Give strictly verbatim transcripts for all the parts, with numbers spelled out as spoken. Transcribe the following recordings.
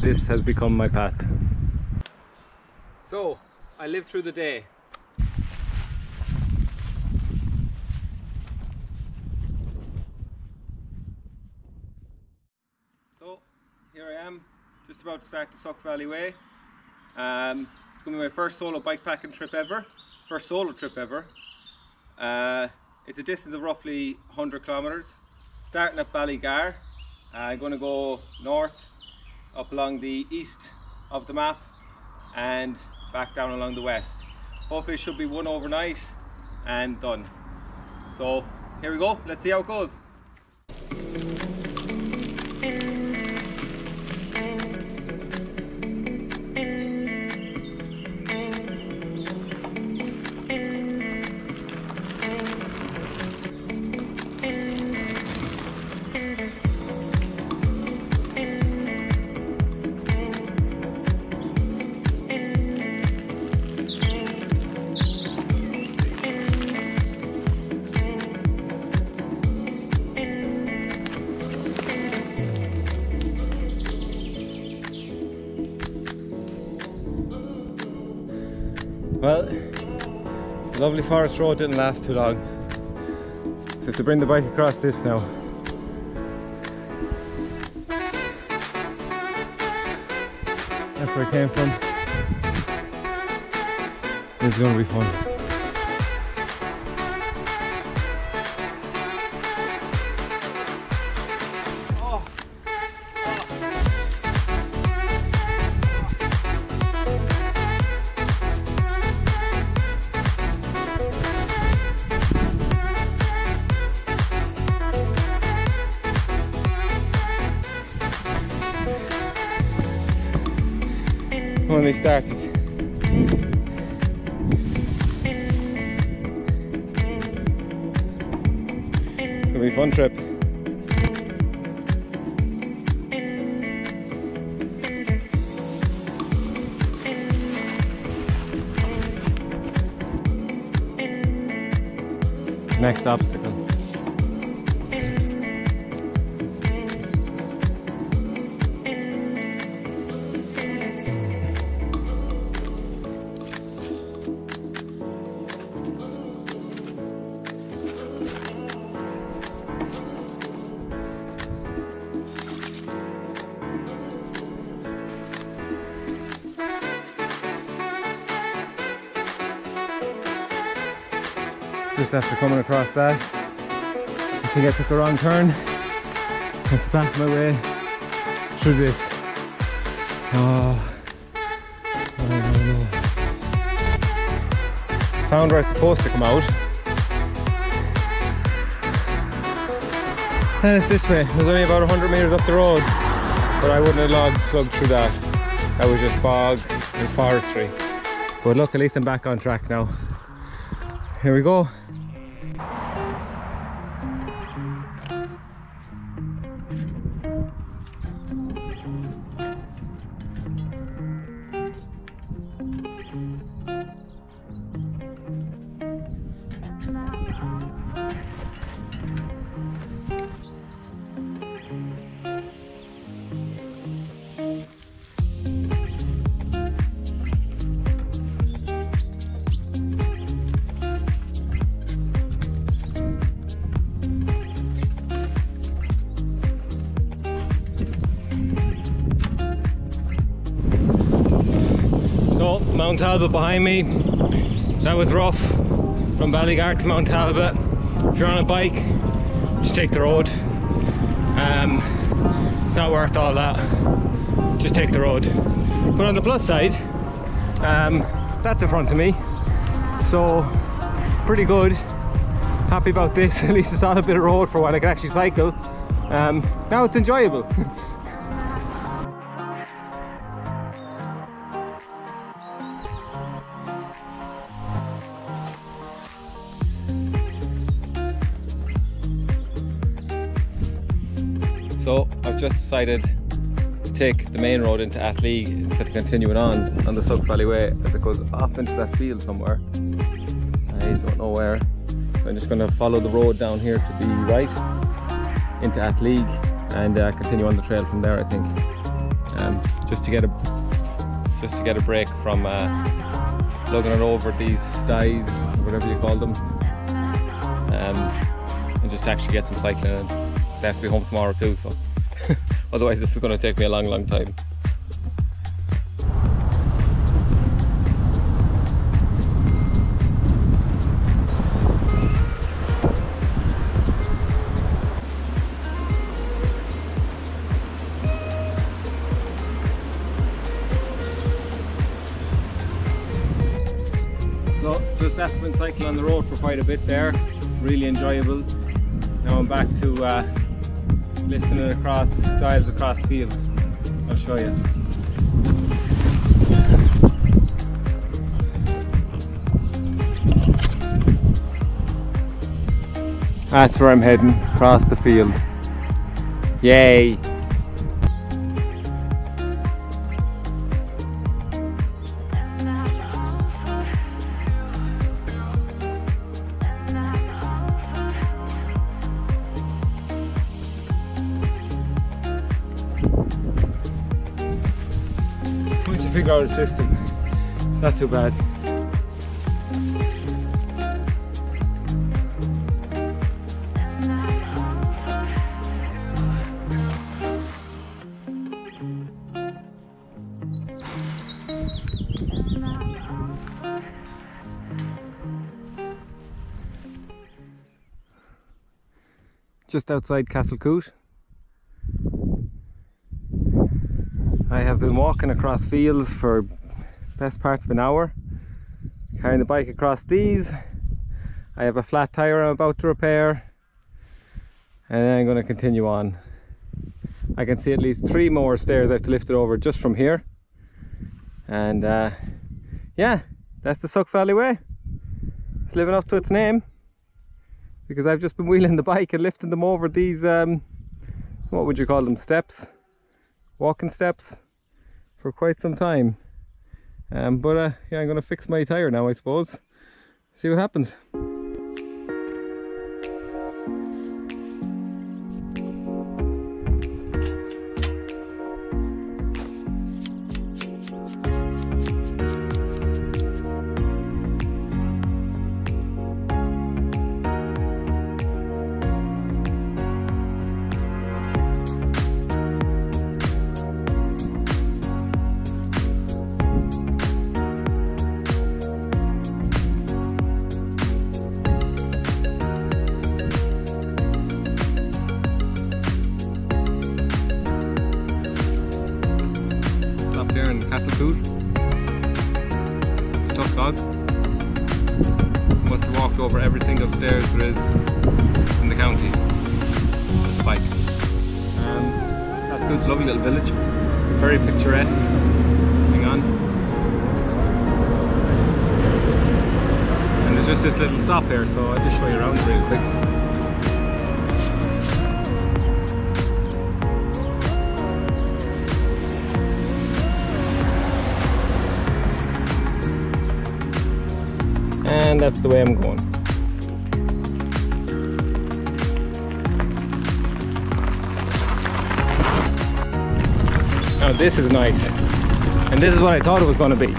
this has become my path. So I lived through the day. So here I am, just about to start the Suck Valley Way. Um, it's going to be my first solo bikepacking trip ever, first solo trip ever. Uh, it's a distance of roughly one hundred kilometers. Starting at Ballygar, uh, I'm going to go north up along the east of the map and back down along the west. Hopefully it should be one overnight and done. So here we go, let's see how it goes. Well, the lovely forest road didn't last too long, so to bring the bike across this now. That's where I came from. It's going to be fun. When we started. It's gonna be a fun trip. Next obstacle. Just after coming across that, I think I took the wrong turn. I have to back my way through this. Oh, I don't know. Found where I was supposed to come out. And it's this way. It was only about one hundred meters up the road, but I wouldn't have logged slug through that. That was just bog and forestry. But look, at least I'm back on track now. Here we go. Mount Talbot behind me. That was rough. From Ballygar to Mount Talbot. If you're on a bike, just take the road. Um, it's not worth all that. Just take the road. But on the plus side, um, that's in front of me. So pretty good. Happy about this. At least it's not a bit of road for a while. I can actually cycle. Um, now it's enjoyable. So I've just decided to take the main road into Athleague instead of continuing on on the Suck Valley Way, as it goes off into that field somewhere. I don't know where. So I'm just going to follow the road down here to the right into Athleague and uh, continue on the trail from there, I think. Um, just to get a just to get a break from uh, lugging it over these styes, whatever you call them, um, and just actually get some cycling in. I have to be home tomorrow too, so otherwise this is going to take me a long long time. I've been cycling on the road for quite a bit there, really enjoyable. Now I'm back to uh, lifting it across styles, across fields. I'll show you. That's where I'm heading, across the field. Yay! Figure out a system. It's not too bad. Just outside Castlecoote. I have been walking across fields for best part of an hour, carrying the bike across these. I have a flat tire I'm about to repair, and then I'm going to continue on. I can see at least three more stairs I have to lift it over just from here. And uh, yeah, that's the Suck Valley Way. It's living up to its name, because I've just been wheeling the bike and lifting them over these, um, what would you call them, steps? Walking steps for quite some time, um, but uh, yeah, I'm going to fix my tire now, I suppose. See what happens. Castlecoote. Tough dog. Must have walked over every single stairs there is in the county with the bike. Um, Castlecoote's a lovely little village, very picturesque. Hang on. And there's just this little stop here, so I'll just show you around real quick. And that's the way I'm going. Now this is nice. And this is what I thought it was going to be.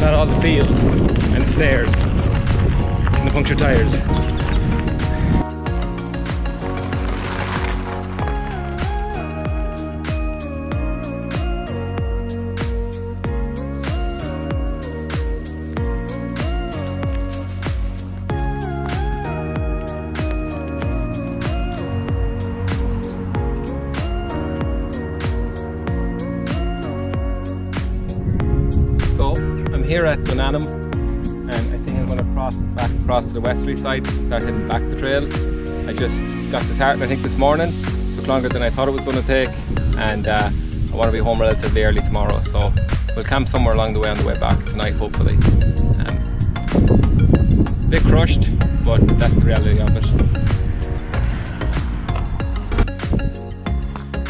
Not all the fields and the stairs and the punctured tires. Here at Dunamon, and I think I'm going to cross back across to the westerly side and start heading back the trail. I just got disheartened, I think, this morning. It took longer than I thought it was going to take, and uh, I want to be home relatively early tomorrow, so we'll camp somewhere along the way on the way back tonight, hopefully. Um, a bit crushed, but that's the reality of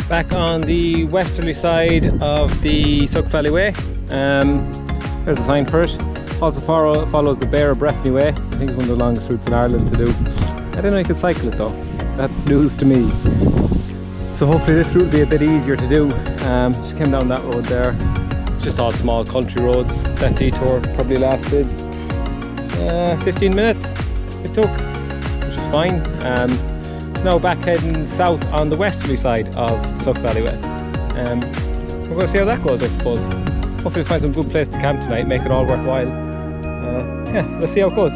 it. Back on the westerly side of the Suck Valley Way. Um, There's a sign for it. Also follow, follows the Beara Breifne Way. I think it's one of the longest routes in Ireland to do. didn't know you could cycle it though. That's news to me. So hopefully this route will be a bit easier to do. Um, just came down that road there. It's just all small country roads. That detour probably lasted uh, fifteen minutes it took, which is fine. Um, now back heading south on the westerly side of Suck Valley Way. Um, we're going to see how that goes, I suppose. Hopefully we'll find some good place to camp tonight, make it all worthwhile. Uh, yeah, let's see how it goes.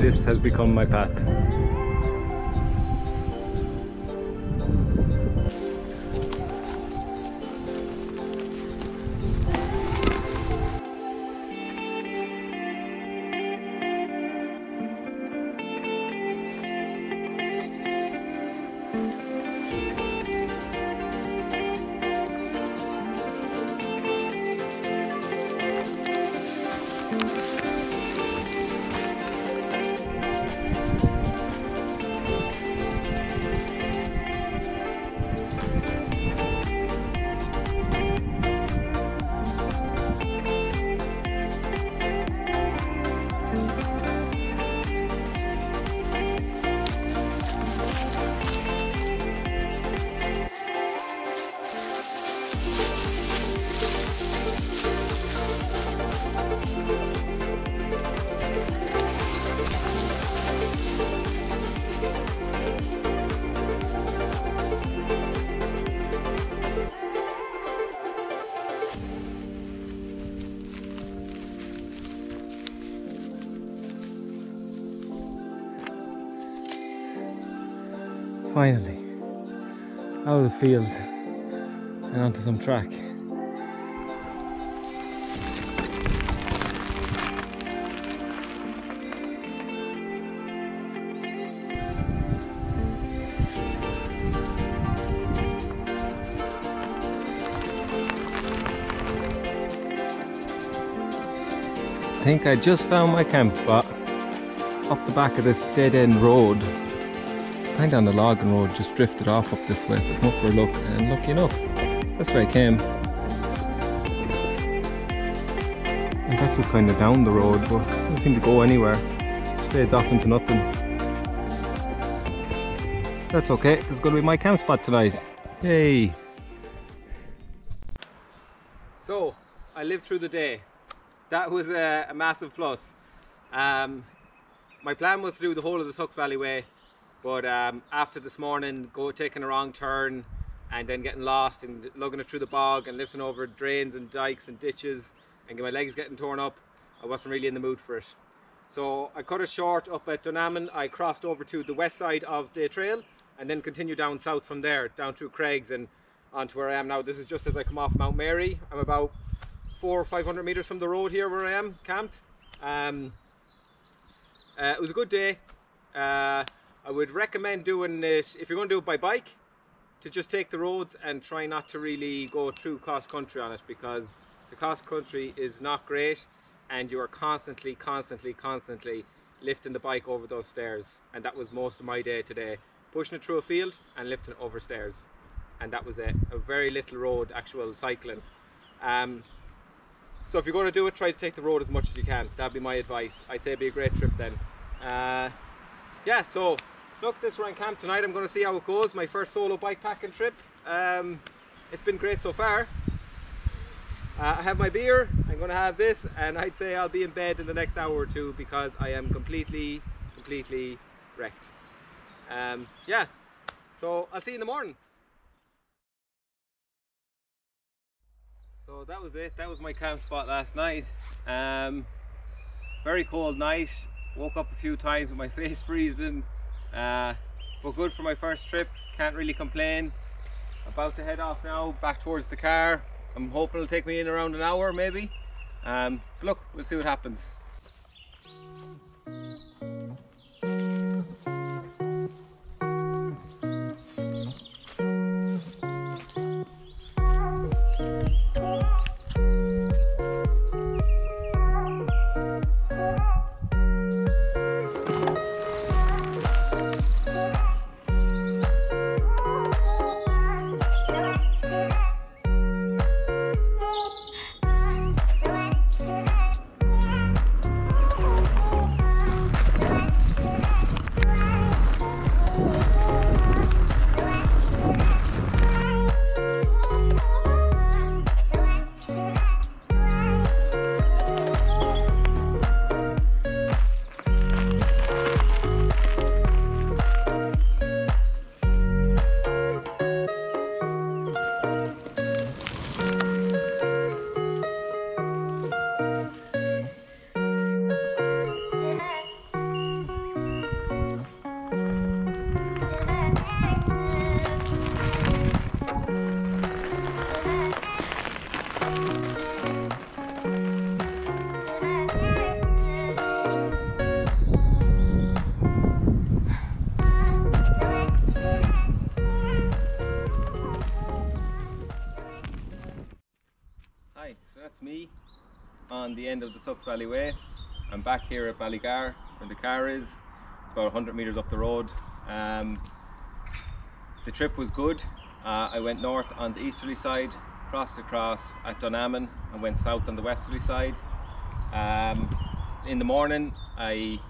This has become my path. Finally, out of the fields and onto some track. I think I just found my camp spot up the back of this dead-end road. Kind of on the logging road, just drifted off up this way, so come up for a look, and lucky enough, that's where I came. And that's just kind of down the road, but it doesn't seem to go anywhere. It fades off into nothing. That's okay, it's going to be my camp spot tonight. Yay! So, I lived through the day. That was a, a massive plus. Um, my plan was to do the whole of the Suck Valley Way. But um, after this morning, go taking a wrong turn and then getting lost and lugging it through the bog and lifting over drains and dikes and ditches and my legs getting torn up, I wasn't really in the mood for it. So I cut it short up at Dunamon. I crossed over to the west side of the trail and then continued down south from there, down through Creggs and onto where I am now. This is just as I come off Mount Mary. I'm about four or five hundred meters from the road here where I am camped. Um, uh, it was a good day. Uh, I would recommend doing this, if you're going to do it by bike, to just take the roads and try not to really go through cross country on it, because the cross country is not great and you are constantly, constantly, constantly lifting the bike over those stairs. And that was most of my day today. Pushing it through a field and lifting it over stairs. And that was it. A very little road, actual cycling. Um, so if you're going to do it, try to take the road as much as you can. That'd be my advice. I'd say it'd be a great trip then. Uh, yeah, so... Look, this we're in camp tonight. I'm going to see how it goes. My first solo bikepacking trip. Um, it's been great so far. Uh, I have my beer. I'm going to have this, and I'd say I'll be in bed in the next hour or two because I am completely, completely wrecked. Um, yeah. So I'll see you in the morning. So that was it. That was my camp spot last night. Um, very cold night. Woke up a few times with my face freezing. Uh, but good for my first trip, can't really complain. about to head off now back towards the car. I'm hoping it'll take me in around an hour maybe. Um, but look, we'll see what happens. On the end of the Suck Valley Way. I'm back here at Ballygar where the car is. It's about one hundred metres up the road. Um, the trip was good. Uh, I went north on the easterly side, crossed across at Dunamon and went south on the westerly side. Um, in the morning I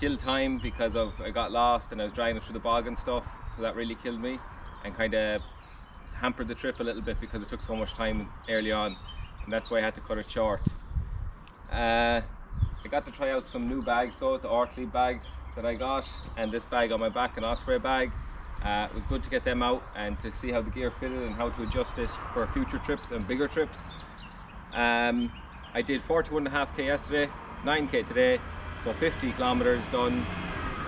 killed time because of I got lost and I was driving through the bog and stuff, so that really killed me and kind of hampered the trip a little bit because it took so much time early on. And that's why I had to cut it short. Uh, I got to try out some new bags though, the Ortlieb bags that I got, and this bag on my back, an Osprey bag. Uh, it was good to get them out and to see how the gear fitted and how to adjust it for future trips and bigger trips. Um, I did forty-one and a half K yesterday, nine K today, so fifty kilometers done,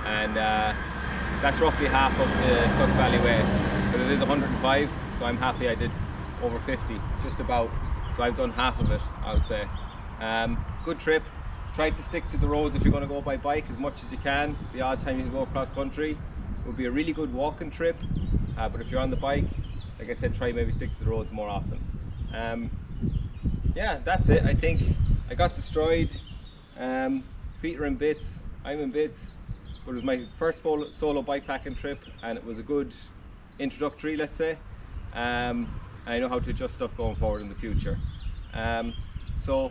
and uh, that's roughly half of the Suck Valley Way. But it is one hundred and five, so I'm happy I did over fifty, just about. So I've done half of it, I would say. Um, good trip. Try to stick to the roads if you're going to go by bike as much as you can. The odd time you can go across country. It would be a really good walking trip. Uh, but if you're on the bike, like I said, try maybe stick to the roads more often. Um, yeah, that's it, I think. I got destroyed. Um, feet are in bits. I'm in bits. But it was my first solo bikepacking trip and it was a good introductory, let's say. Um, I know how to adjust stuff going forward in the future. Um, so